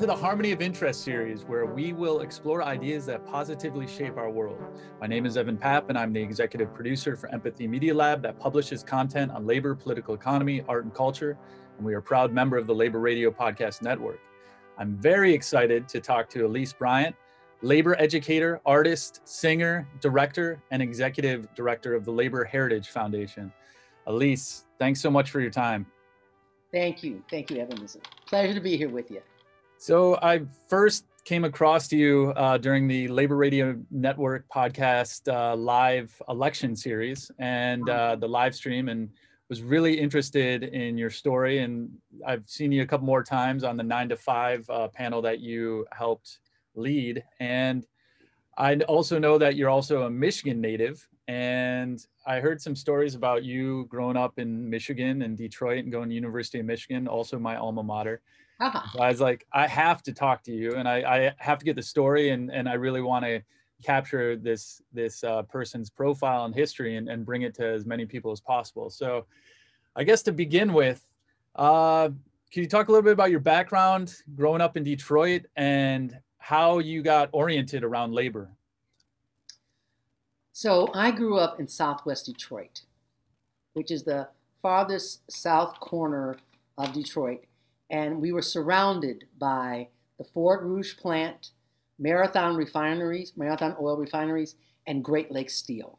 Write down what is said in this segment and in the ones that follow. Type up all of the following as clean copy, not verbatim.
to the Harmony of Interest series, where we will explore ideas that positively shape our world. My name is Evan Papp, and I'm the executive producer for Empathy Media Lab that publishes content on labor, political economy, art, and culture, and we are a proud member of the Labor Radio Podcast Network. I'm very excited to talk to Elise Bryant, labor educator, artist, singer, director, and executive director of the Labor Heritage Foundation. Elise, thanks so much for your time. Thank you. Thank you, Evan. It's a pleasure to be here with you. So I first came across to you during the Labor Radio Network podcast live election series and the live stream, and was really interested in your story. And I've seen you a couple more times on the 9 to 5 panel that you helped lead. And I also know that you're also a Michigan native. And I heard some stories about you growing up in Michigan and Detroit and going to University of Michigan, also my alma mater. So I was like, I have to talk to you, and I have to get the story, and I really want to capture this person's profile and history and bring it to as many people as possible. So I guess to begin with, can you talk a little bit about your background growing up in Detroit and how you got oriented around labor? So I grew up in Southwest Detroit, which is the farthest south corner of Detroit. And we were surrounded by the Ford Rouge plant, Marathon oil refineries, and Great Lakes Steel.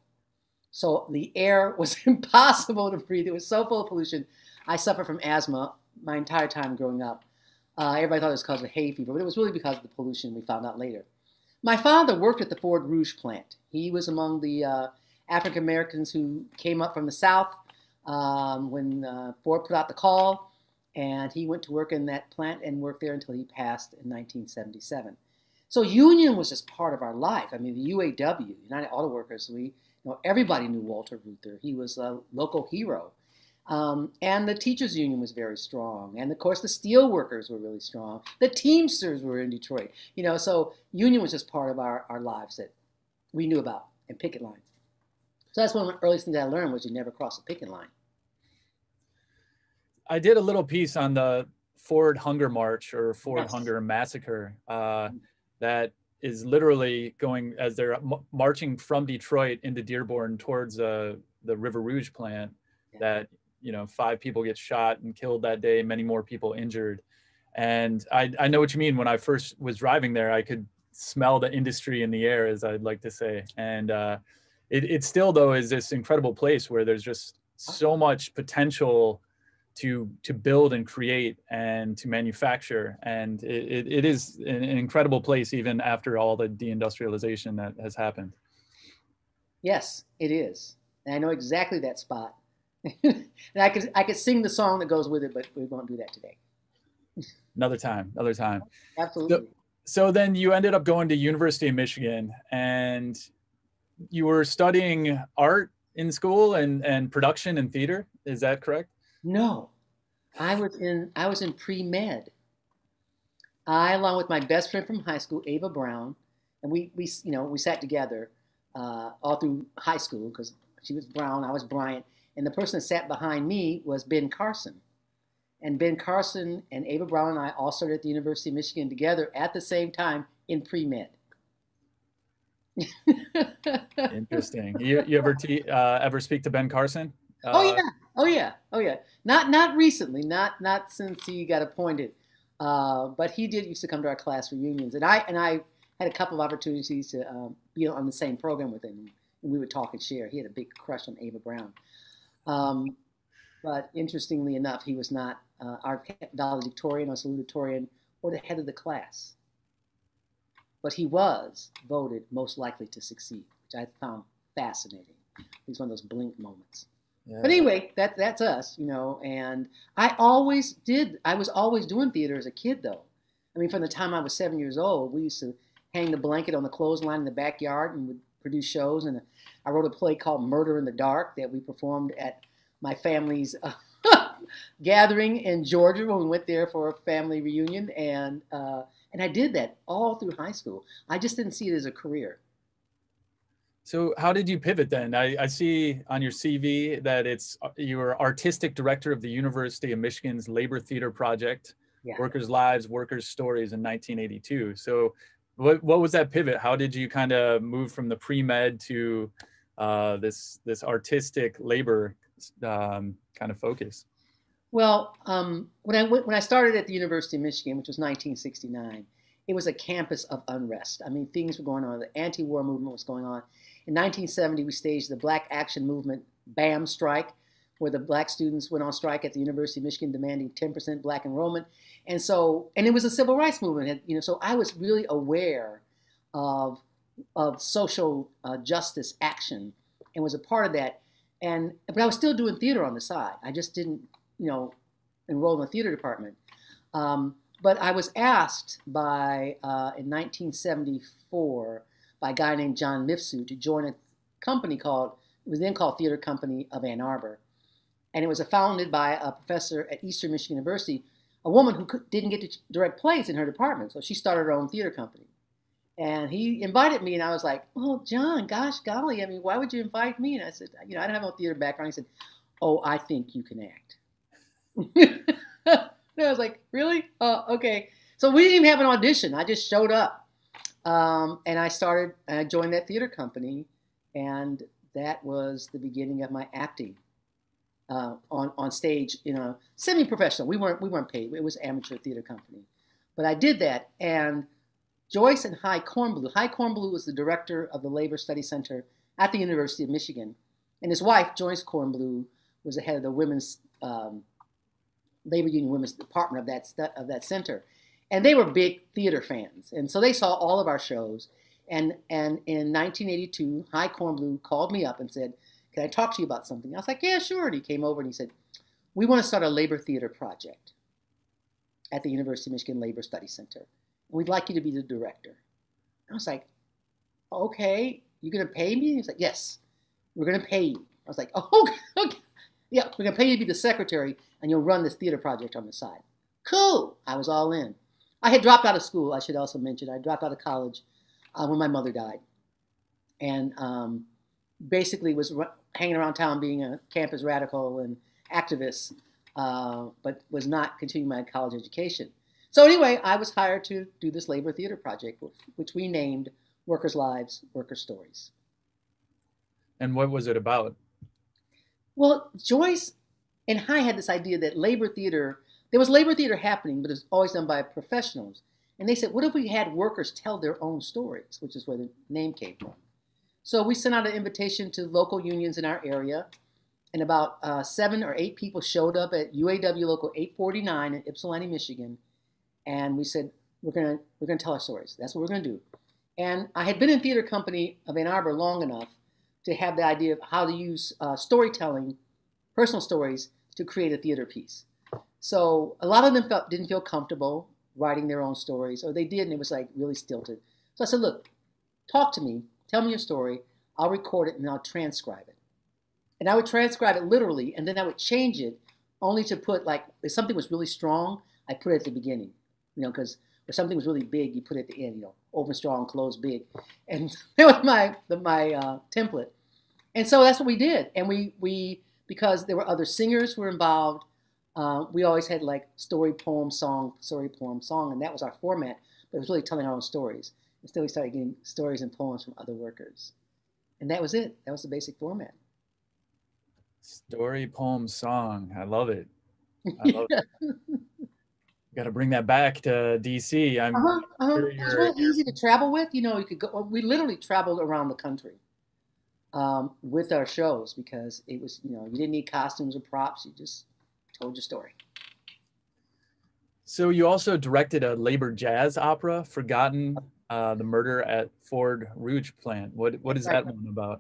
So the air was impossible to breathe. It was so full of pollution. I suffered from asthma my entire time growing up. Everybody thought it was because of hay fever, but it was really because of the pollution, we found out later. My father worked at the Ford Rouge plant. He was among the African Americans who came up from the South when Ford put out the call. And he went to work in that plant and worked there until he passed in 1977. So union was just part of our life. I mean, the UAW, United Auto Workers, everybody knew Walter Reuther. He was a local hero. And the teachers union was very strong. And of course, the steel workers were really strong. The Teamsters were in Detroit. You know, so union was just part of our lives that we knew about, and picket lines. So that's one of the earliest things I learned, was you never cross a picket line. I did a little piece on the Ford Hunger March, or Ford Hunger Massacre, that is literally going as they're marching from Detroit into Dearborn towards the River Rouge plant. Yeah. That, you know, 5 people get shot and killed that day, many more people injured. And I know what you mean. When I first was driving there, I could smell the industry in the air, as I'd like to say. And it still, though, is this incredible place where there's just so much potential to build and create and to manufacture. And it is an incredible place, even after all the deindustrialization that has happened. Yes, it is. And I know exactly that spot. And I could sing the song that goes with it, but we won't do that today. Another time, another time. Absolutely. So then you ended up going to University of Michigan, and you were studying art in school and production and theater. Is that correct? No, I was in pre-med. I, along with my best friend from high school, Ava Brown, and we sat together all through high school, because she was Brown, I was Bryant, and the person that sat behind me was Ben Carson. And Ben Carson and Ava Brown and I all started at the University of Michigan together at the same time in pre-med. Interesting. You ever speak to Ben Carson? Oh yeah. Not recently, not since he got appointed, but he used to come to our class reunions, and I had a couple of opportunities to be on the same program with him, and we would talk and share. He had a big crush on Ava Brown, but interestingly enough, he was not our valedictorian or salutatorian or the head of the class, but he was voted most likely to succeed, which I found fascinating. It was one of those blink moments. Yeah. But anyway, that's us, you know, and I was always doing theater as a kid, though. I mean, from the time I was 7 years old, we used to hang the blanket on the clothesline in the backyard and would produce shows. And I wrote a play called Murder in the Dark that we performed at my family's gathering in Georgia when we went there for a family reunion. And I did that all through high school. I just didn't see it as a career. So how did you pivot then? I see on your CV that you were artistic director of the University of Michigan's Labor Theater Project, yeah. Workers' Lives, Workers' Stories in 1982. So what was that pivot? How did you kind of move from the pre-med to this artistic labor kind of focus? Well, when I started at the University of Michigan, which was 1969, it was a campus of unrest. I mean, things were going on. The anti-war movement was going on. In 1970, we staged the Black Action Movement BAM strike, where the black students went on strike at the University of Michigan demanding 10% black enrollment. And so, and it was a civil rights movement, you know, so I was really aware of social justice action and was a part of that. But I was still doing theater on the side. I just didn't, you know, enroll in the theater department. But I was asked by, in 1974, by a guy named John Mifsud to join a company called, it was then called Theater Company of Ann Arbor. And it was founded by a professor at Eastern Michigan University, a woman who didn't get to direct plays in her department. So she started her own theater company. And he invited me, and I was like, oh, John, gosh, golly, I mean, why would you invite me? And I said, you know, I don't have no theater background. He said, oh, I think you can act. And I was like, really? Okay. So we didn't even have an audition. I just showed up. And I joined that theater company, and that was the beginning of my acting. On stage, you know, semi-professional. We weren't paid. It was amateur theater company, but I did that. And Joyce and Hy Kornbluh was the director of the Labor Study Center at the University of Michigan, and his wife Joyce Kornbluh was the head of the women's labor union women's department of that center, and they were big theater fans, and so they saw all of our shows. And in 1982, Hy Kornbluh called me up and said, can I talk to you about something? I was like, yeah, sure. And he came over and he said, we want to start a labor theater project at the University of Michigan Labor Study Center. And we'd like you to be the director. I was like, okay, you're going to pay me? He's like, yes, we're going to pay you. I was like, oh, okay. Yeah, we're going to pay you to be the secretary, and you'll run this theater project on the side. Cool. I was all in. I had dropped out of school, I should also mention. I dropped out of college when my mother died. And basically was hanging around town being a campus radical and activist, but was not continuing my college education. So anyway, I was hired to do this labor theater project, which we named Workers' Lives, Workers' Stories. And what was it about? Well, Joyce and Hy had this idea that labor theater, there was labor theater happening, but it was always done by professionals. And they said, what if we had workers tell their own stories, which is where the name came from. So we sent out an invitation to local unions in our area, and about 7 or 8 people showed up at UAW Local 849 in Ypsilanti, Michigan, and we said, we're gonna tell our stories. That's what we're gonna do. And I had been in Theater Company of Ann Arbor long enough to have the idea of how to use storytelling, personal stories, to create a theater piece. So a lot of them didn't feel comfortable writing their own stories, or they did, and it was like really stilted. So I said, look, talk to me. Tell me your story, I'll record it, and I'll transcribe it. And I would transcribe it literally, and then I would change it only to put, like, if something was really strong, I put it at the beginning, you know, because if something was really big, you put it at the end, you know, open strong, close big. And that was my template. And so that's what we did. And we because there were other singers who were involved, we always had, like, story, poem, song, and that was our format, but it was really telling our own stories. Until we started getting stories and poems from other workers. And that was it. That was the basic format. Story, poem, song. I love it. I love it. Got to bring that back to DC. It's real easy to travel with. You know, you could go. We literally traveled around the country with our shows because it was, you know, you didn't need costumes or props. You just told your story. So you also directed a labor jazz opera, Forgotten, the Murder at Ford Rouge plant. What is that one about?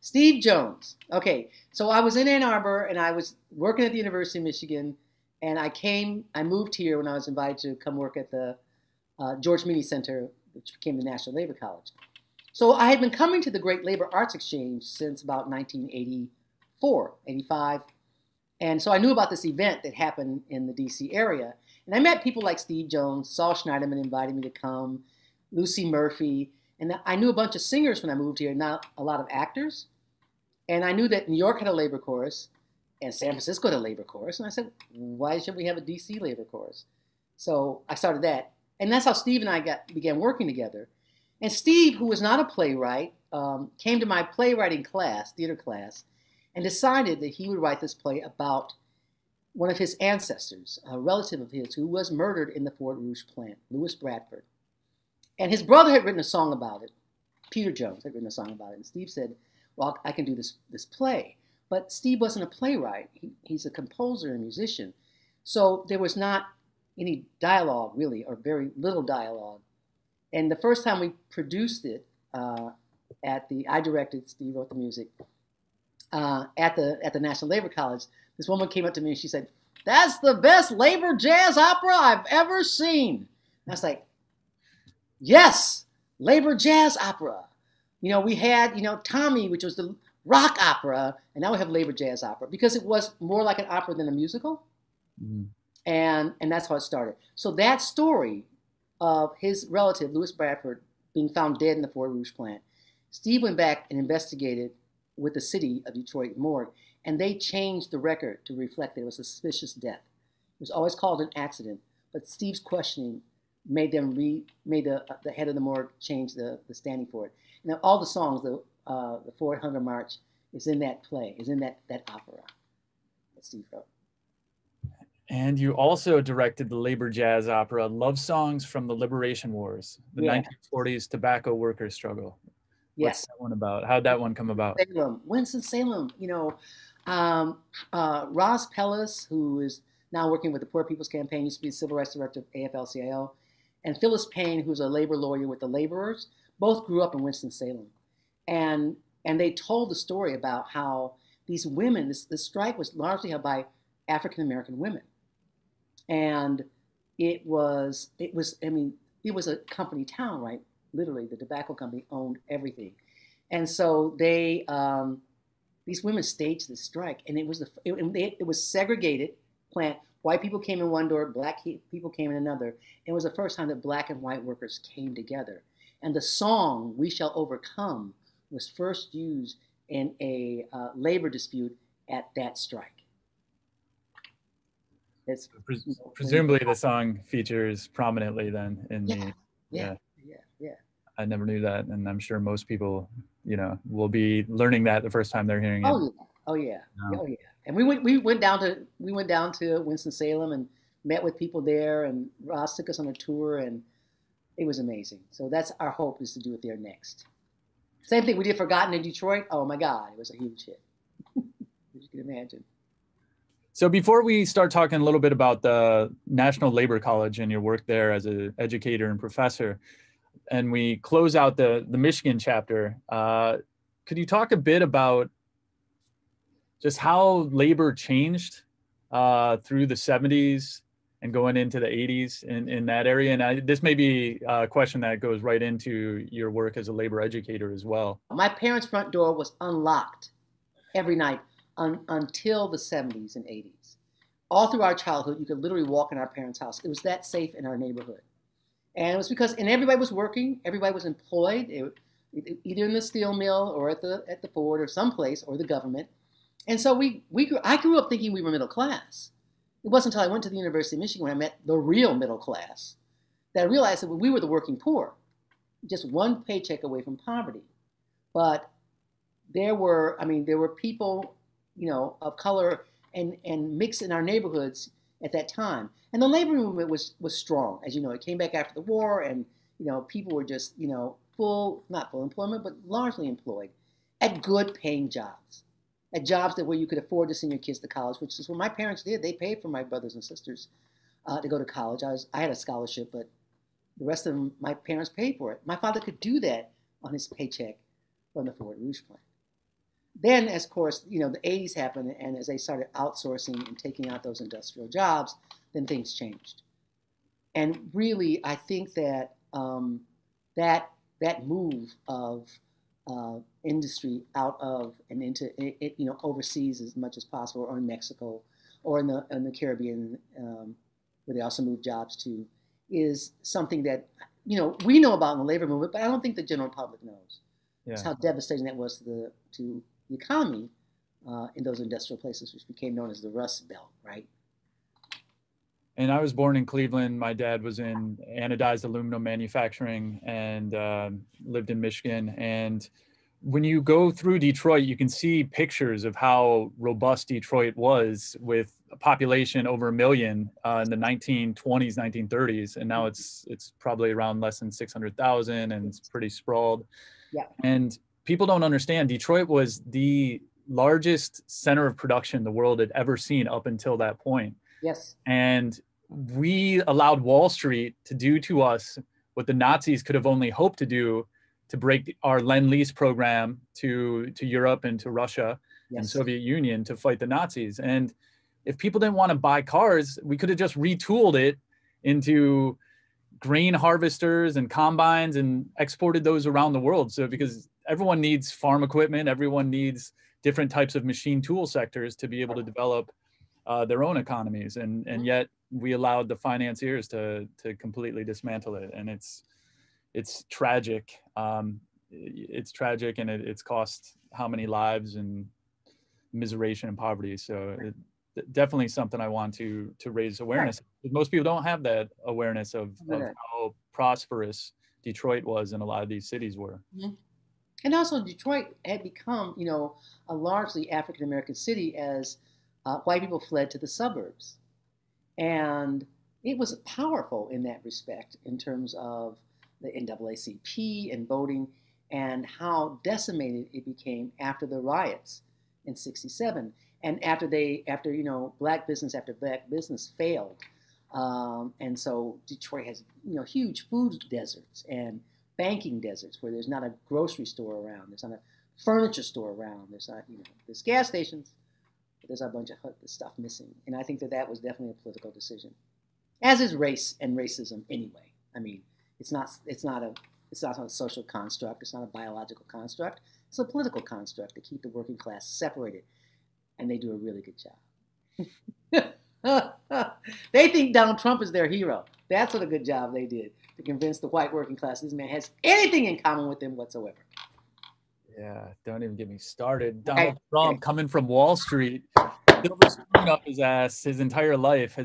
Steve Jones. Okay, so I was in Ann Arbor and I was working at the University of Michigan, and I moved here when I was invited to come work at the George Meany Center, which became the National Labor College. So I had been coming to the Great Labor Arts Exchange since about 1984, 85. And so I knew about this event that happened in the DC area. And I met people like Steve Jones, Saul Schneiderman invited me to come, Lucy Murphy. And I knew a bunch of singers when I moved here, not a lot of actors. And I knew that New York had a labor chorus. and San Francisco had a labor course. And I said, why should we have a DC labor course? So I started that. And that's how Steve and I began working together. And Steve, who was not a playwright, came to my playwriting class, theater class, and decided that he would write this play about one of his ancestors, a relative of his, who was murdered in the Ford Rouge plant, Louis Bradford. And his brother had written a song about it. Peter Jones had written a song about it. And Steve said, well, I can do this play. But Steve wasn't a playwright. He's a composer and musician. So there was not any dialogue, really, or very little dialogue. And the first time we produced it, I directed, Steve wrote the music, at the National Labor College, this woman came up to me and she said, "That's the best labor jazz opera I've ever seen." And I was like, yes, labor jazz opera. You know, we had, Tommy, which was the rock opera, and now we have labor jazz opera because it was more like an opera than a musical. Mm-hmm. And that's how it started. So that story of his relative, Louis Bradford, being found dead in the Ford Rouge plant, Steve went back and investigated with the city of Detroit morgue, and they changed the record to reflect that it was a suspicious death. It was always called an accident, but Steve's questioning made them made the head of the morgue change the standing for it. Now all the songs, the Ford Hunger March is in that play, is in that opera that Steve wrote. And you also directed the labor jazz opera, Love Songs from the Liberation Wars, the 1940s tobacco workers' struggle. Yes. What's that one about? How'd that one come about? Winston-Salem, Ross Pellis, who is now working with the Poor People's Campaign, used to be the Civil Rights Director of AFL-CIO, and Phyllis Payne, who's a labor lawyer with the laborers, both grew up in Winston-Salem. And they told the story about how these women, this strike was largely held by African-American women. And it was a company town, right? Literally, the tobacco company owned everything. And so they, these women staged the strike, and it was segregated plant. White people came in one door, black people came in another. It was the first time that black and white workers came together. And the song, We Shall Overcome, was first used in a labor dispute at that strike. It's, presumably the song features prominently then in Yeah. I never knew that, and I'm sure most people, will be learning that the first time they're hearing it. Oh yeah. And we went down to Winston-Salem and met with people there, and Ross took us on a tour, and it was amazing. So that's our hope, is to do it there next. Same thing we did Forgotten in Detroit. Oh my God, it was a huge hit, as you can imagine. So before we start talking a little bit about the National Labor College and your work there as an educator and professor, and we close out the Michigan chapter, could you talk a bit about just how labor changed through the 70s and going into the 80s in that area? And this may be a question that goes right into your work as a labor educator as well. My parents' front door was unlocked every night until the 70s and 80s. All through our childhood, you could literally walk in our parents' house. It was that safe in our neighborhood. And it was because, and everybody was working, everybody was employed, either in the steel mill or at the Ford or someplace, or the government. And so I grew up thinking we were middle class. It wasn't until I went to the University of Michigan when I met the real middle class that I realized that we were the working poor, just one paycheck away from poverty. But there were people, of color and mixed in our neighborhoods at that time. And the labor movement was strong. As you know, it came back after the war, and, people were just, not full employment, but largely employed at good paying jobs, at jobs that where you could afford to send your kids to college, which is what my parents did. They paid for my brothers and sisters to go to college. I had a scholarship, but the rest of them, my parents paid for it. My father could do that on his paycheck from the Ford Rouge plant. Then, of course, the 80s happened, and as they started outsourcing and taking out those industrial jobs, then things changed. And really, I think that that move of industry out of and into overseas as much as possible, or in Mexico, or in the Caribbean, where they also move jobs to, is something that we know about in the labor movement, but I don't think the general public knows. Yeah. That's how devastating that was to the economy in those industrial places, which became known as the Rust Belt, right? And I was born in Cleveland. My dad was in anodized aluminum manufacturing and lived in Michigan. And when you go through Detroit, you can see pictures of how robust Detroit was, with a population over 1 million in the 1920s, 1930s. And now it's probably around less than 600,000, and it's pretty sprawled. Yeah. And people don't understand, Detroit was the largest center of production the world had ever seen up until that point. Yes. And we allowed Wall Street to do to us what the Nazis could have only hoped to do, to break our Lend-Lease program to Europe and to Russia, yes, and Soviet Union, to fight the Nazis. And if people didn't want to buy cars, we could have just retooled it into grain harvesters and combines and exported those around the world. So because everyone needs farm equipment, everyone needs different types of machine tool sectors to be able to develop their own economies, and yet we allowed the financiers to completely dismantle it, and it's tragic. It's tragic, and it's cost how many lives and miseration and poverty. So it, definitely something I want to raise awareness. Right. Most people don't have that awareness of how prosperous Detroit was, and a lot of these cities were. Mm-hmm. And also, Detroit had become, you know, a largely African American city as white people fled to the suburbs, and it was powerful in that respect in terms of the NAACP and voting, and how decimated it became after the riots in '67, and after you know, black business after black business failed, and so Detroit has, you know, huge food deserts and banking deserts where there's not a grocery store around, there's not a furniture store around, there's not, you know, there's gas stations. There's a bunch of stuff missing. And I think that was definitely a political decision, as is race and racism anyway. I mean, it's not a social construct. It's not a biological construct. It's a political construct to keep the working class separated. And they do a really good job. They think Donald Trump is their hero. That's what a good job they did to convince the white working class this man has anything in common with them whatsoever. Yeah, don't even get me started. Donald Trump coming from Wall Street, silver spoon up his ass his entire life.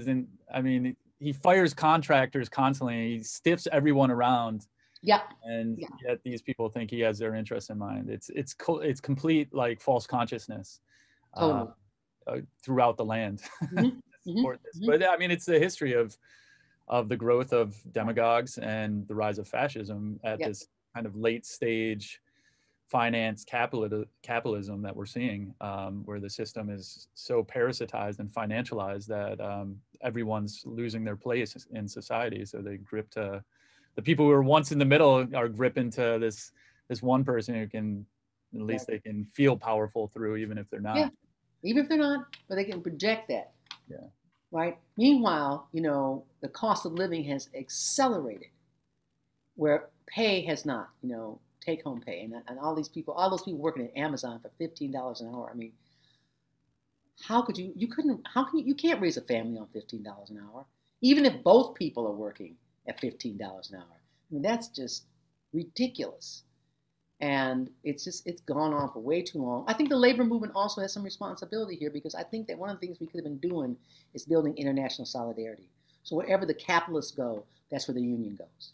I mean, he fires contractors constantly. He stiffs everyone around. Yeah. And yet these people think he has their interests in mind. It's complete, like, false consciousness totally. Throughout the land. Mm-hmm. Support this. Mm-hmm. But I mean, it's the history of the growth of demagogues and the rise of fascism at this kind of late stage finance capitalism that we're seeing, where the system is so parasitized and financialized that everyone's losing their place in society. So they grip to the people who were once in the middle are gripping to this one person who can, at least they can feel powerful through, even if they're not. Yeah. Even if they're not, but they can project that. Yeah. Right. Meanwhile, you know, the cost of living has accelerated, where pay has not. You know, take-home pay, and all those people working at Amazon for $15 an hour. I mean, how could you? You can't raise a family on $15 an hour, even if both people are working at $15 an hour. I mean, that's just ridiculous, and it's gone on for way too long. I think the labor movement also has some responsibility here, because I think that one of the things we could have been doing is building international solidarity. So wherever the capitalists go, that's where the union goes.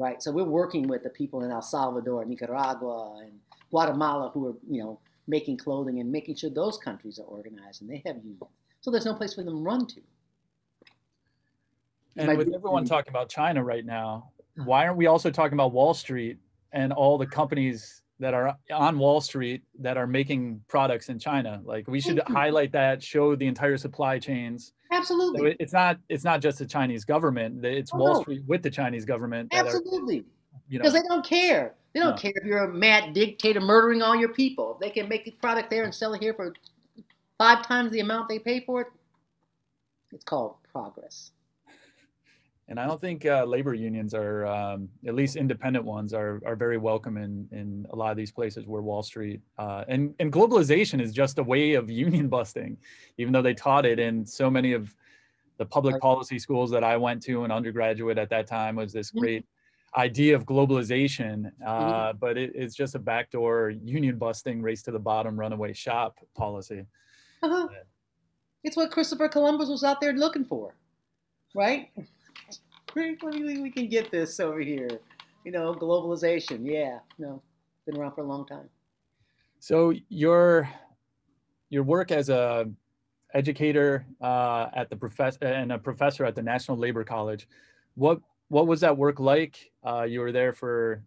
Right, so we're working with the people in El Salvador, Nicaragua, and Guatemala who are, you know, making clothing and making sure those countries are organized and they have unions. So there's no place for them to run to. And with everyone talking about China right now, why aren't we also talking about Wall Street and all the companies that are on Wall Street that are making products in China? Like, we should highlight that, show the entire supply chains. Absolutely. So it's not just the Chinese government. It's Wall Street with the Chinese government. Absolutely. Because they don't care. They don't care if you're a mad dictator murdering all your people. If they can make the product there and sell it here for 5 times the amount they pay for it, it's called progress. And I don't think labor unions are, at least independent ones, are very welcome in a lot of these places where Wall Street and globalization is just a way of union busting, even though they taught it in so many of the public policy schools that I went to in undergraduate at that time. Was this great idea of globalization, but it's just a backdoor union busting, race to the bottom, runaway shop policy. It's what Christopher Columbus was out there looking for, right? We can get this over here, you know, globalization. Yeah, no, been around for a long time. So your work as a educator at the professor at the National Labor College, what was that work like? You were there for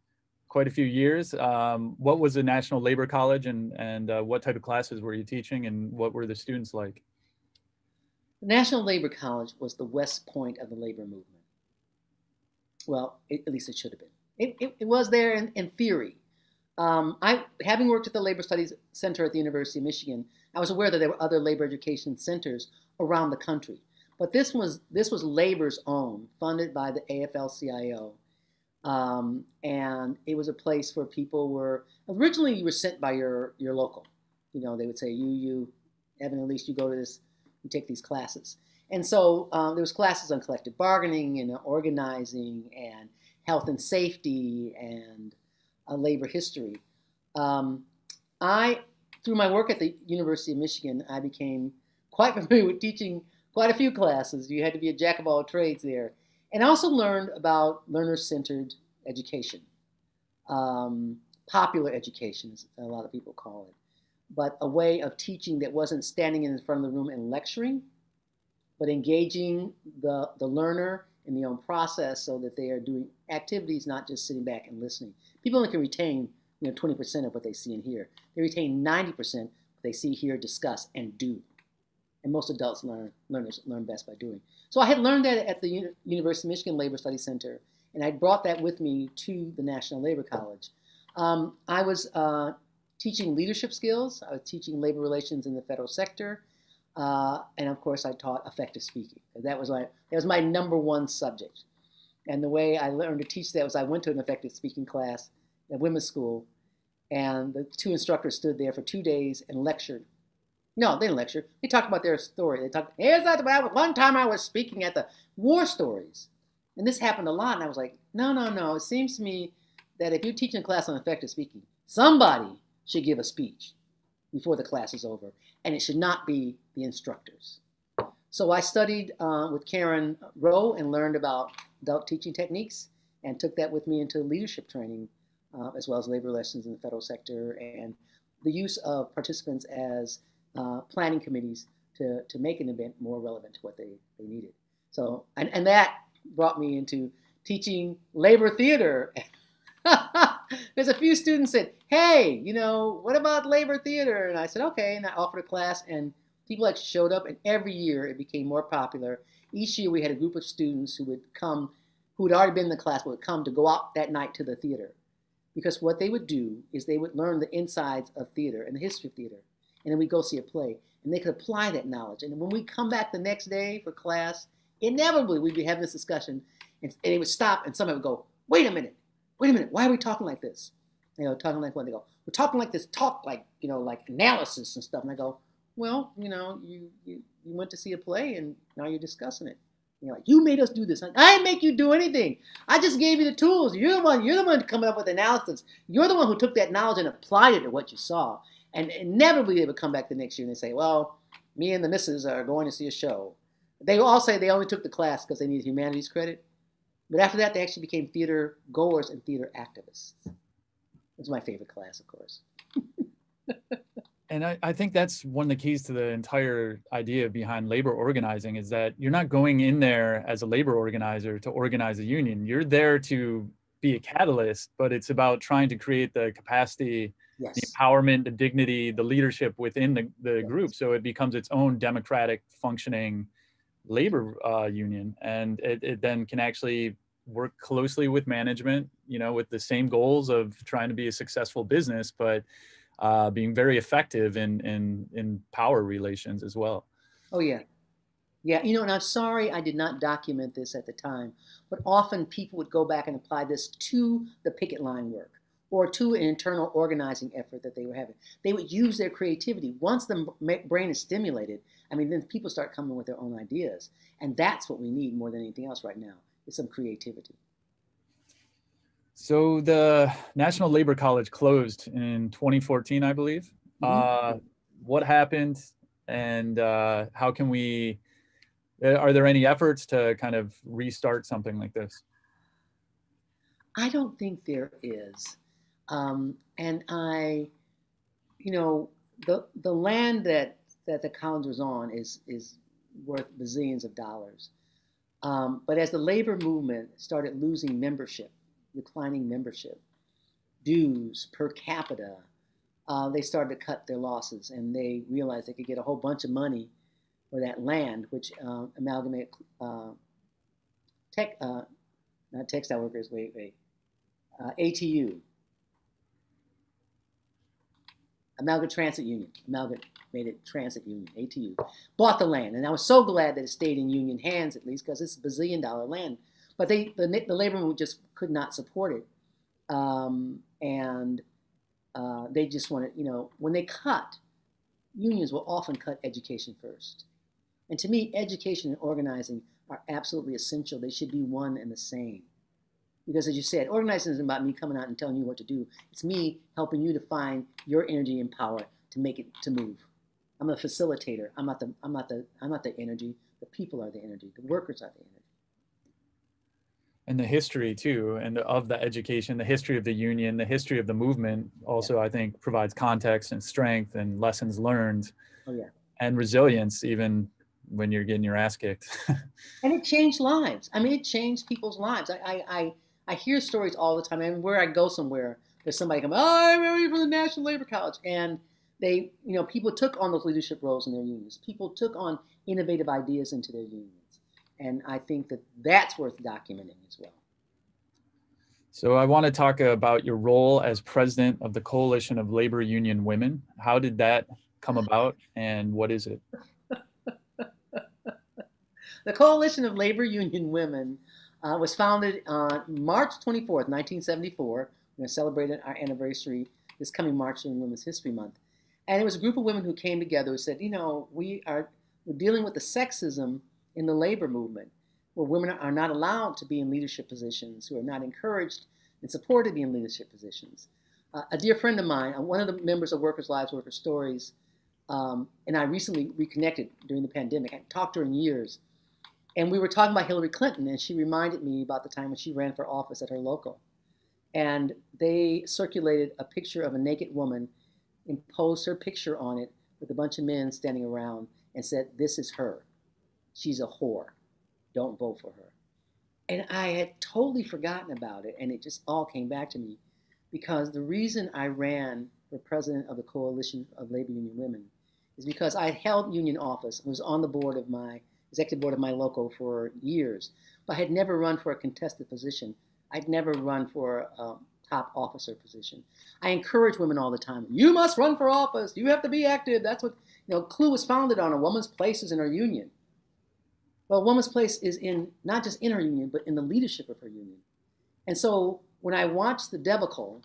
quite a few years. What was the National Labor College, and what type of classes were you teaching, and what were the students like? The National Labor College was the West Point of the labor movement. Well, at least it should have been. It was there in theory. Having worked at the Labor Study Center at the University of Michigan, I was aware that there were other labor education centers around the country. But this was labor's own, funded by the AFL-CIO. And it was a place where people were, originally you were sent by your local. You know, they would say, you, Evan, at least you go to this, you take these classes. And so there was classes on collective bargaining and organizing and health and safety and labor history. Through my work at the University of Michigan, I became quite familiar with teaching quite a few classes. You had to be a jack of all trades there. And I also learned about learner-centered education. Popular education, as a lot of people call it. But a way of teaching that wasn't standing in front of the room and lecturing, but engaging the learner in their own process so that they are doing activities, not just sitting back and listening. People only can retain 20% of what they see and hear. They retain 90% what they see, hear, discuss, and do. And most adults learn best by doing. So I had learned that at the University of Michigan Labor Study Center, and I brought that with me to the National Labor College. I was teaching leadership skills. I was teaching labor relations in the federal sector. And of course, I taught effective speaking. That was my #1 subject. And the way I learned to teach that was I went to an effective speaking class at women's school, and the two instructors stood there for 2 days and lectured. No, they didn't lecture. They talked about their story. They talked, here's about one time I was speaking at the war stories. And this happened a lot. And I was like, no. It seems to me that if you're teaching a class on effective speaking, somebody should give a speech before the class is over. And it should not be the instructors. So I studied with Karen Rowe and learned about adult teaching techniques and took that with me into leadership training, as well as labor lessons in the federal sector and the use of participants as planning committees to make an event more relevant to what they needed. So, and that brought me into teaching labor theater. There's a few students that said, hey, what about labor theater? And I said, okay, and I offered a class, and people actually showed up, and every year it became more popular. Each year we had a group of students who would come, who had already been in the class, would come to go out that night to the theater. Because what they would do is they would learn the insides of theater and the history of theater. And then we'd go see a play. And they could apply that knowledge. And when we come back the next day for class, inevitably we'd be having this discussion. And it would stop, and somebody would go, wait a minute, why are we talking like this? Talking like what? They go, we're talking like this, like analysis and stuff. And I go, well, you went to see a play, and now you're discussing it. You're like, you made us do this. I didn't make you do anything. I just gave you the tools. You're the one coming up with analysis. You're the one who took that knowledge and applied it to what you saw. And inevitably they would come back the next year and they say, well, me and the missus are going to see a show. They all say they only took the class because they needed humanities credit. But after that, they actually became theater goers and theater activists. It's my favorite class, of course. And I think that's one of the keys to the entire idea behind labor organizing is that you're not going in there as a labor organizer to organize a union. You're there to be a catalyst, but it's about trying to create the capacity, yes, the empowerment, the dignity, the leadership within the yes, group. So it becomes its own democratic functioning labor union. And it then can actually work closely with management, with the same goals of trying to be a successful business, but being very effective in power relations as well. Oh, yeah. Yeah, and I'm sorry I did not document this at the time, but often people would go back and apply this to the picket line work or to an internal organizing effort that they were having. They would use their creativity. Once the brain is stimulated, then people start coming with their own ideas. And that's what we need more than anything else right now, is some creativity. So the National Labor College closed in 2014, I believe. Mm-hmm. What happened, and how can we, are there any efforts to kind of restart something like this? I don't think there is. And I, you know, the land that the college was on is worth bazillions of dollars. But as the labor movement started losing membership, declining membership, dues per capita, they started to cut their losses, and they realized they could get a whole bunch of money for that land, which amalgamated ATU, Amalgamated Transit Union, ATU, bought the land. And I was so glad that it stayed in union hands, at least, because it's a bazillion-dollar land. But the labor movement just could not support it. They just wanted, you know, when they cut, unions will often cut education first. And to me, education and organizing are absolutely essential. They should be one and the same. Because as you said, organizing isn't about me coming out and telling you what to do. It's me helping you to find your energy and power to make it, to move. I'm a facilitator. I'm not the energy. The people are the energy. The workers are the energy. And the history too, and of the education, the history of the union, the history of the movement also, yeah. I think provides context and strength and lessons learned, oh, yeah. And resilience, even when you're getting your ass kicked. And it changed lives. I mean, it changed people's lives. I hear stories all the time, and where I go somewhere, there's somebody coming, oh, I remember you from the National Labor College. And they, you know, people took on those leadership roles in their unions. People took on innovative ideas into their unions. And I think that that's worth documenting as well. So I want to talk about your role as president of the Coalition of Labor Union Women. How did that come about, and what is it? The Coalition of Labor Union Women was founded on March 24th, 1974. We're going to celebrate our anniversary this coming March in Women's History Month. And it was a group of women who came together who said, you know, we're dealing with the sexism in the labor movement, where women are not allowed to be in leadership positions, who are not encouraged and supported in leadership positions. A dear friend of mine, one of the members of Workers' Lives, Workers' Stories, and I recently reconnected during the pandemic. I haven't talked to her in years. And we were talking about Hillary Clinton, and she reminded me about the time when she ran for office at her local. And they circulated a picture of a naked woman and posed her picture on it with a bunch of men standing around and said, "This is her. She's a whore. Don't vote for her." And I had totally forgotten about it, and it just all came back to me, because the reason I ran for president of the Coalition of Labor Union Women is because I held union office and was on the board of my executive board of my local for years, but I had never run for a contested position. I'd never run for a top officer position. I encourage women all the time, you must run for office. You have to be active. That's what, you know, CLEW was founded on, a woman's place is in her union. Well, a woman's place is in, not just in her union, but in the leadership of her union. And so when I watched the debacle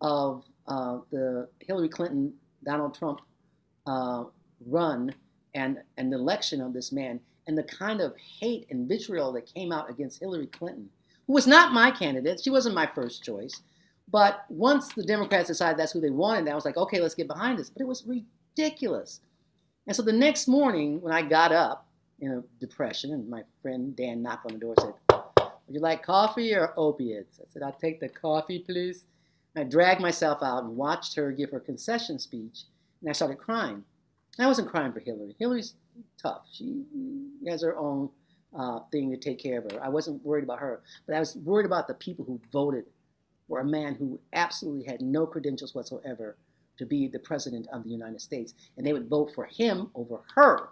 of the Hillary Clinton, Donald Trump run and the election of this man, and the kind of hate and vitriol that came out against Hillary Clinton, who was not my candidate, she wasn't my first choice, but once the Democrats decided that's who they wanted, I was like, okay, let's get behind this. But it was ridiculous. And so the next morning when I got up in a depression, and my friend Dan knocked on the door and said, "Would you like coffee or opiates?" I said, "I'll take the coffee, please." And I dragged myself out and watched her give her concession speech, and I started crying. I wasn't crying for Hillary. Hillary's tough. She has her own thing to take care of her. I wasn't worried about her, but I was worried about the people who voted for a man who absolutely had no credentials whatsoever to be the president of the United States, and they would vote for him over her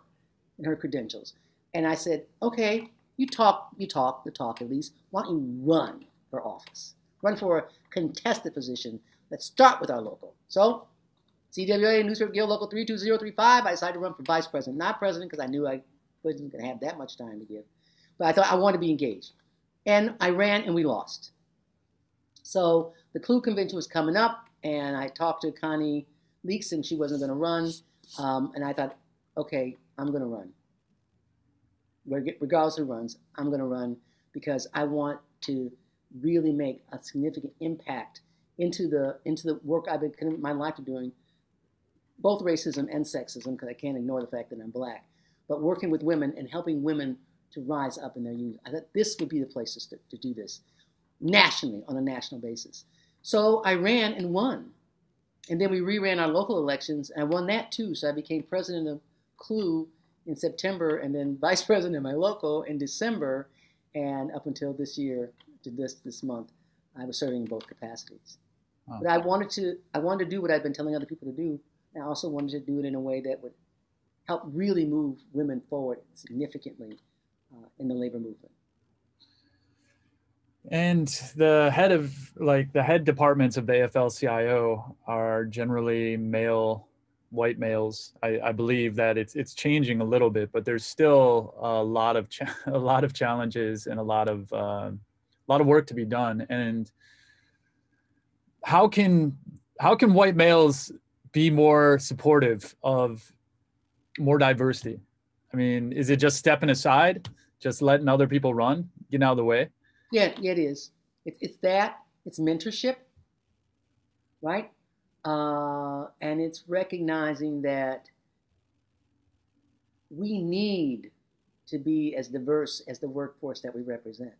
and her credentials. And I said, okay, you talk the talk, at least. Why don't you run for office? Run for a contested position. Let's start with our local. So, CWA, Newspaper Guild, Local 32035, I decided to run for vice president, not president, because I knew I wasn't going to have that much time to give. But I thought I wanted to be engaged. And I ran, and we lost. So the CLEW convention was coming up, and I talked to Connie Leakes, and she wasn't going to run. And I thought, okay, I'm going to run. Regardless of who runs, I'm going to run, because I want to really make a significant impact into the work I've been committing my life to doing, both racism and sexism, because I can't ignore the fact that I'm black, but working with women and helping women to rise up in their union. I thought this would be the place to do this nationally, on a national basis. So I ran and won. And then we reran our local elections, and I won that too. So I became president of CLU in September, and then vice president of my local in December, and up until this year, to this month, I was serving in both capacities. Wow. But I wanted to do what I've been telling other people to do, and I also wanted to do it in a way that would help really move women forward significantly in the labor movement. And the head of, like, the head departments of the AFL-CIO are generally male, white males. I believe that it's changing a little bit, but there's still a lot of challenges and a lot of work to be done. And how can white males be more supportive of more diversity? I mean, is it just stepping aside, just letting other people run, getting out of the way? Yeah, it is. It's that. It's mentorship, right? And it's recognizing that we need to be as diverse as the workforce that we represent.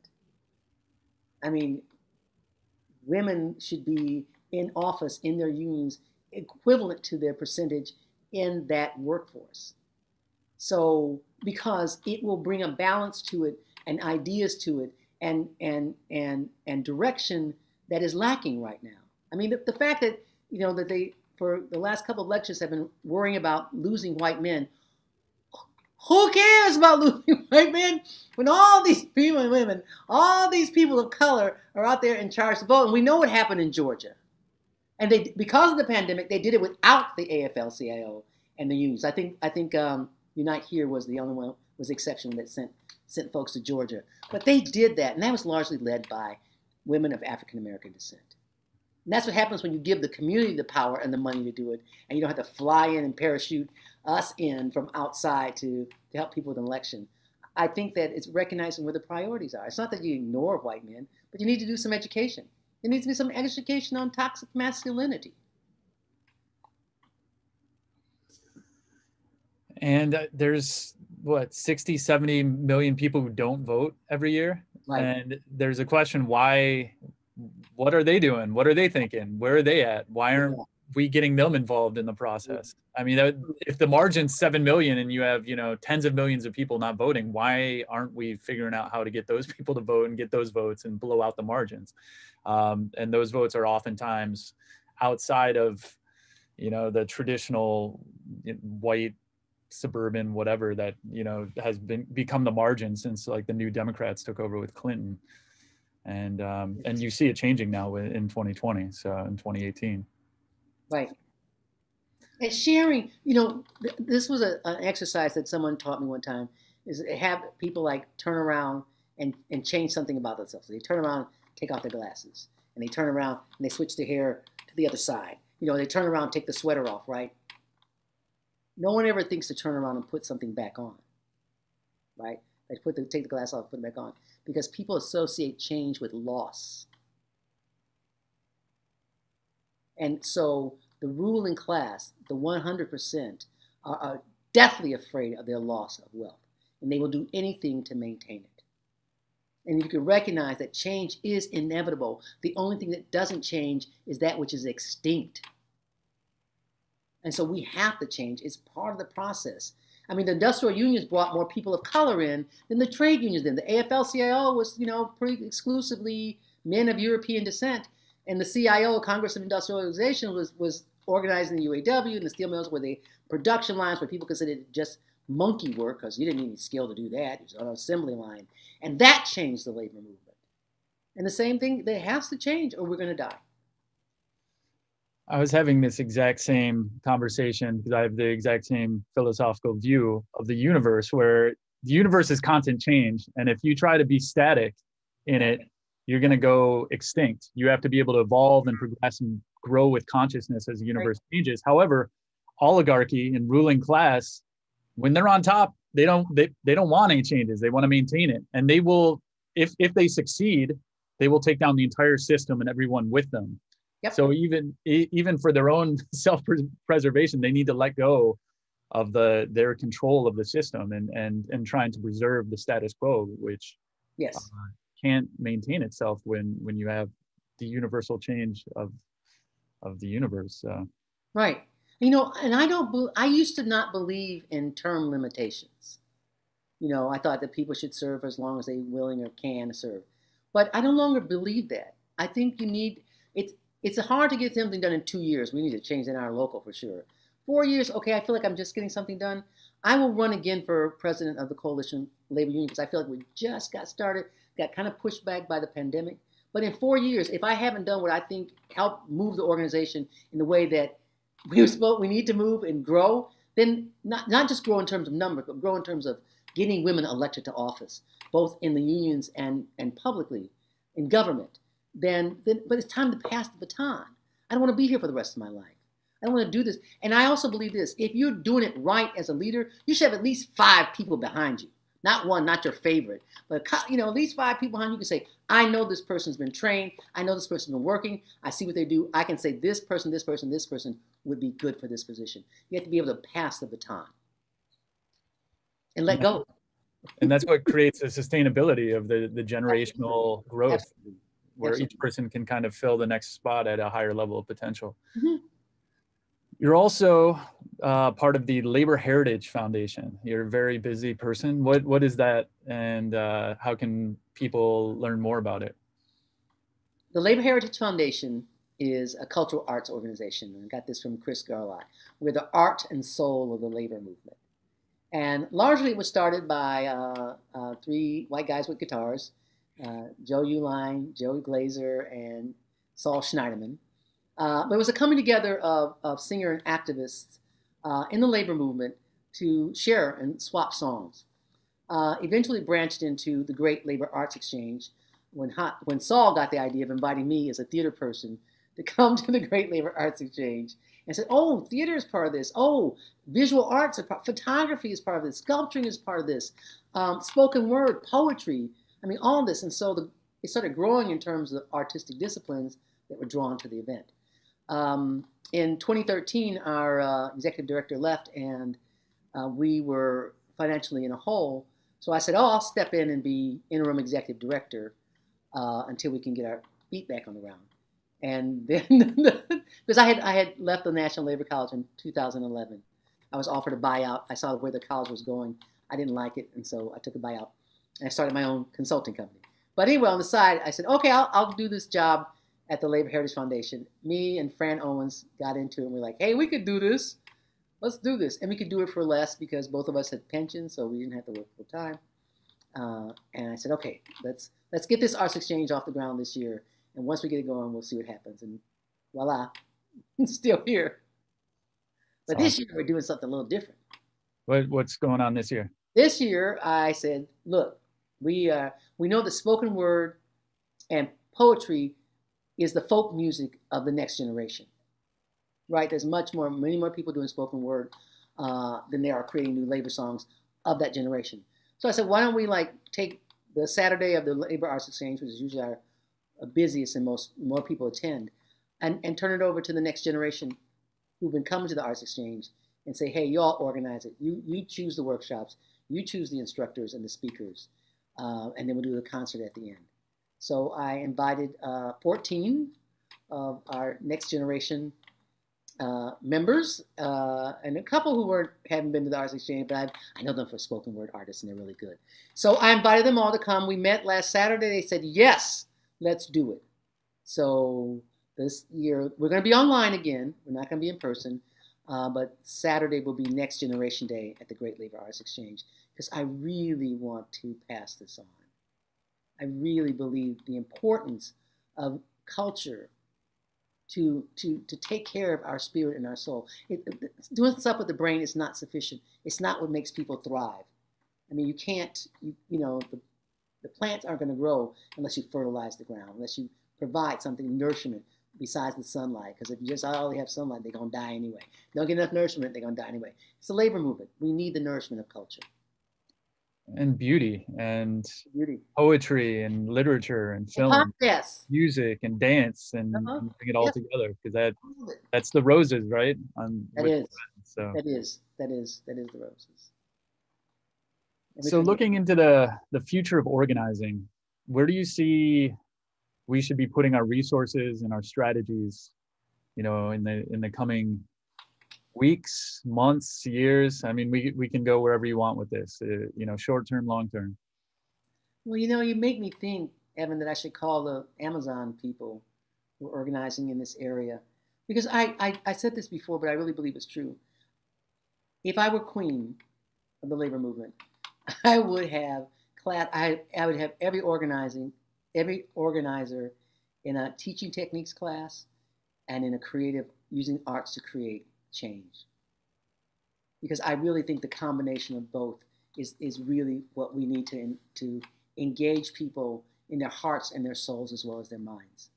I mean, women should be in office in their unions equivalent to their percentage in that workforce. So, because it will bring a balance to it and ideas to it and direction that is lacking right now. I mean, the fact that, you know, that they, for the last couple of lectures, have been worrying about losing white men. Who cares about losing white men when all these people and women, all these people of color are out there in charge to vote? And we know what happened in Georgia. And they, because of the pandemic, they did it without the AFL-CIO and the unions. I think Unite Here was the only one, was the exception that sent folks to Georgia. But they did that, and that was largely led by women of African-American descent. And that's what happens when you give the community the power and the money to do it, and you don't have to fly in and parachute us in from outside to help people with an election. I think that it's recognizing where the priorities are. It's not that you ignore white men, but you need to do some education. There needs to be some education on toxic masculinity. And there's, what, 60, 70 million people who don't vote every year? Right. And there's a question, why, what are they doing? What are they thinking? Where are they at? Why aren't we getting them involved in the process? I mean, if the margin's 7 million and you have, you know, tens of millions of people not voting, why aren't we figuring out how to get those people to vote and get those votes and blow out the margins? And those votes are oftentimes outside of, you know, the traditional white, suburban, whatever that, you know, has become the margin since, like, the New Democrats took over with Clinton. And you see it changing now in 2020, so in 2018. Right. And sharing, you know, this was an exercise that someone taught me one time, is have people, like, turn around and change something about themselves. So they turn around, take off their glasses, and they turn around and they switch their hair to the other side. You know, they turn around, take the sweater off, right? No one ever thinks to turn around and put something back on, right? They take the glass off, put it back on, because people associate change with loss. And so the ruling class, the 100%, are deathly afraid of their loss of wealth, and they will do anything to maintain it. And you can recognize that change is inevitable. The only thing that doesn't change is that which is extinct. And so we have to change. It's part of the process. I mean, the industrial unions brought more people of color in than the trade unions did. The AFL-CIO was, you know, pretty exclusively men of European descent. And the CIO, Congress of Industrial Organization, was organizing the UAW, and the steel mills were the production lines where people considered it just monkey work, because you didn't need skill to do that. It was on an assembly line. And that changed the labor movement. And the same thing, that has to change or we're going to die. I was having this exact same conversation because I have the exact same philosophical view of the universe, where the universe is constant change. And if you try to be static in it, you're going to go extinct. You have to be able to evolve and progress and grow with consciousness as the universe changes. However, oligarchy and ruling class, when they're on top, they don't want any changes. They want to maintain it. And they will, if they succeed, they will take down the entire system and everyone with them. Yep. So even for their own self-preservation, they need to let go of their control of the system and trying to preserve the status quo, which can't maintain itself when you have the universal change of the universe. Right. You know, and I used to not believe in term limitations. You know, I thought that people should serve as long as they willing or can serve, but I no longer believe that. I think you need, it's hard to get something done in 2 years. We need to change in our local for sure. 4 years, okay, I feel like I'm just getting something done. I will run again for president of the Coalition Labor Union because I feel like we just got started, got kind of pushed back by the pandemic. But in 4 years, if I haven't done what I think helped move the organization in the way that we need to move and grow, then not just grow in terms of numbers, but grow in terms of getting women elected to office, both in the unions and publicly in government, but it's time to pass the baton. I don't want to be here for the rest of my life. I don't want to do this. And I also believe this, if you're doing it right as a leader, you should have at least 5 people behind you. Not one, not your favorite, but you know, at least 5 people behind you can say, I know this person's been trained. I know this person's been working. I see what they do. I can say this person would be good for this position. You have to be able to pass the baton and let go. And that's what creates the sustainability of the generational growth, Absolutely. Where Absolutely. Each person can kind of fill the next spot at a higher level of potential. Mm-hmm. You're also part of the Labor Heritage Foundation. You're a very busy person. What is that, and how can people learn more about it? The Labor Heritage Foundation is a cultural arts organization, and I got this from Chris Garlot. We're the art and soul of the labor movement. And largely it was started by 3 white guys with guitars, Joe Uline, Joey Glazer, and Saul Schneiderman. But it was a coming together of singer and activists in the labor movement to share and swap songs. Eventually branched into the Great Labor Arts Exchange when Saul got the idea of inviting me as a theater person to come to the Great Labor Arts Exchange and said, oh, theater is part of this. Oh, visual arts, photography is part of this. Sculpturing is part of this. Spoken word, poetry, I mean, all this. And so it started growing in terms of artistic disciplines that were drawn to the event. In 2013, our executive director left, and we were financially in a hole. So I said, oh, I'll step in and be interim executive director until we can get our feet back on the ground. And then, because I had left the National Labor College in 2011. I was offered a buyout. I saw where the college was going. I didn't like it, and so I took a buyout. And I started my own consulting company. But anyway, on the side, I said, okay, I'll do this job at the Labor Heritage Foundation. Me and Fran Owens got into it, and we're like, hey, we could do this. Let's do this. And we could do it for less because both of us had pensions, so we didn't have to work full time. And I said, okay, let's get this arts exchange off the ground this year. And once we get it going, we'll see what happens. And voila, it's still here. But awesome. This year, we're doing something a little different. What's going on this year? This year, I said, look, we know that spoken word and poetry is the folk music of the next generation, right? There's many more people doing spoken word than there are creating new labor songs of that generation. So I said, why don't we take the Saturday of the Labor Arts Exchange, which is usually our busiest and more people attend, and turn it over to the next generation who've been coming to the Arts Exchange and say, hey, y'all organize it. You choose the workshops, you choose the instructors and the speakers, and then we'll do the concert at the end. So I invited 14 of our next generation members, and a couple who hadn't been to the Arts Exchange, but I know them for spoken word artists, and they're really good. So I invited them all to come. We met last Saturday. They said, yes, let's do it. So this year, we're going to be online again. We're not going to be in person, but Saturday will be Next Generation Day at the Great Labor Arts Exchange, because I really want to pass this on. I really believe the importance of culture to take care of our spirit and our soul. Doing stuff with the brain is not sufficient. It's not what makes people thrive. I mean, you can't, you know, the plants aren't going to grow unless you fertilize the ground, unless you provide something, nourishment, besides the sunlight. Because if you just only have sunlight, they're going to die anyway. If you don't get enough nourishment, they're going to die anyway. It's the labor movement. We need the nourishment of culture. and beauty and poetry and literature and film, music and dance, and bring it all together, because that's the roses, right? That is the roses. So looking into the future of organizing, where do you see we should be putting our resources and our strategies, you know, in the coming weeks, months, years? I mean, we can go wherever you want with this, you know, short term, long term. Well, you know, you make me think, Evan, that I should call the Amazon people who are organizing in this area, because I said this before, but I really believe it's true. If I were queen of the labor movement, I would have I would have every organizer in a teaching techniques class and in a creative, using arts to create change. Because I really think the combination of both is really what we need to engage people in their hearts and their souls as well as their minds.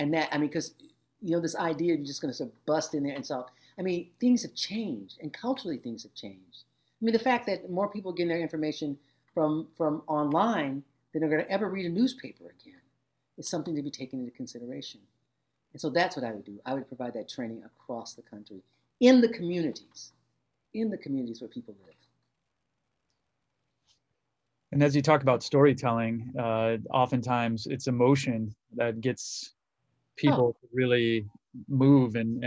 And that, I mean, because, you know, this idea you're just going to sort of bust in there and solve, I mean, things have changed, and culturally things have changed. I mean, the fact that more people get their information from online than they're going to ever read a newspaper again is something to be taken into consideration. And so that's what I would do. I would provide that training across the country, in the communities where people live. And as you talk about storytelling, oftentimes it's emotion that gets people to really move and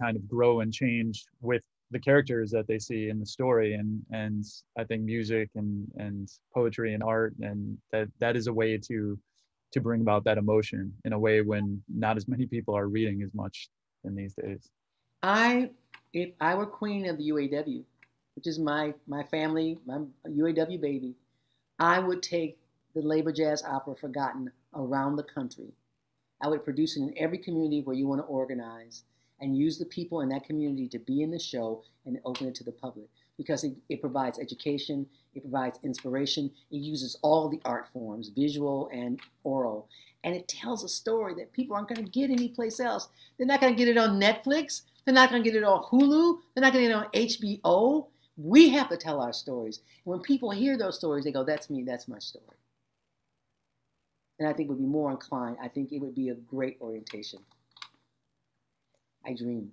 kind of grow and change with the characters that they see in the story, and I think music and poetry and art, and that is a way to bring about that emotion in a way when not as many people are reading as much in these days. If I were queen of the UAW, which is my family, my UAW baby, I would take the labor jazz opera Forgotten around the country. I would produce it in every community where you want to organize, and use the people in that community to be in the show and open it to the public, because it provides education, it provides inspiration, it uses all the art forms, visual and oral, and it tells a story that people aren't going to get anyplace else. They're not going to get it on Netflix, they're not going to get it on Hulu, they're not going to get it on HBO. We have to tell our stories. And when people hear those stories, they go, that's me, that's my story. And I think we'd be more inclined, I think it would be a great orientation. I dream.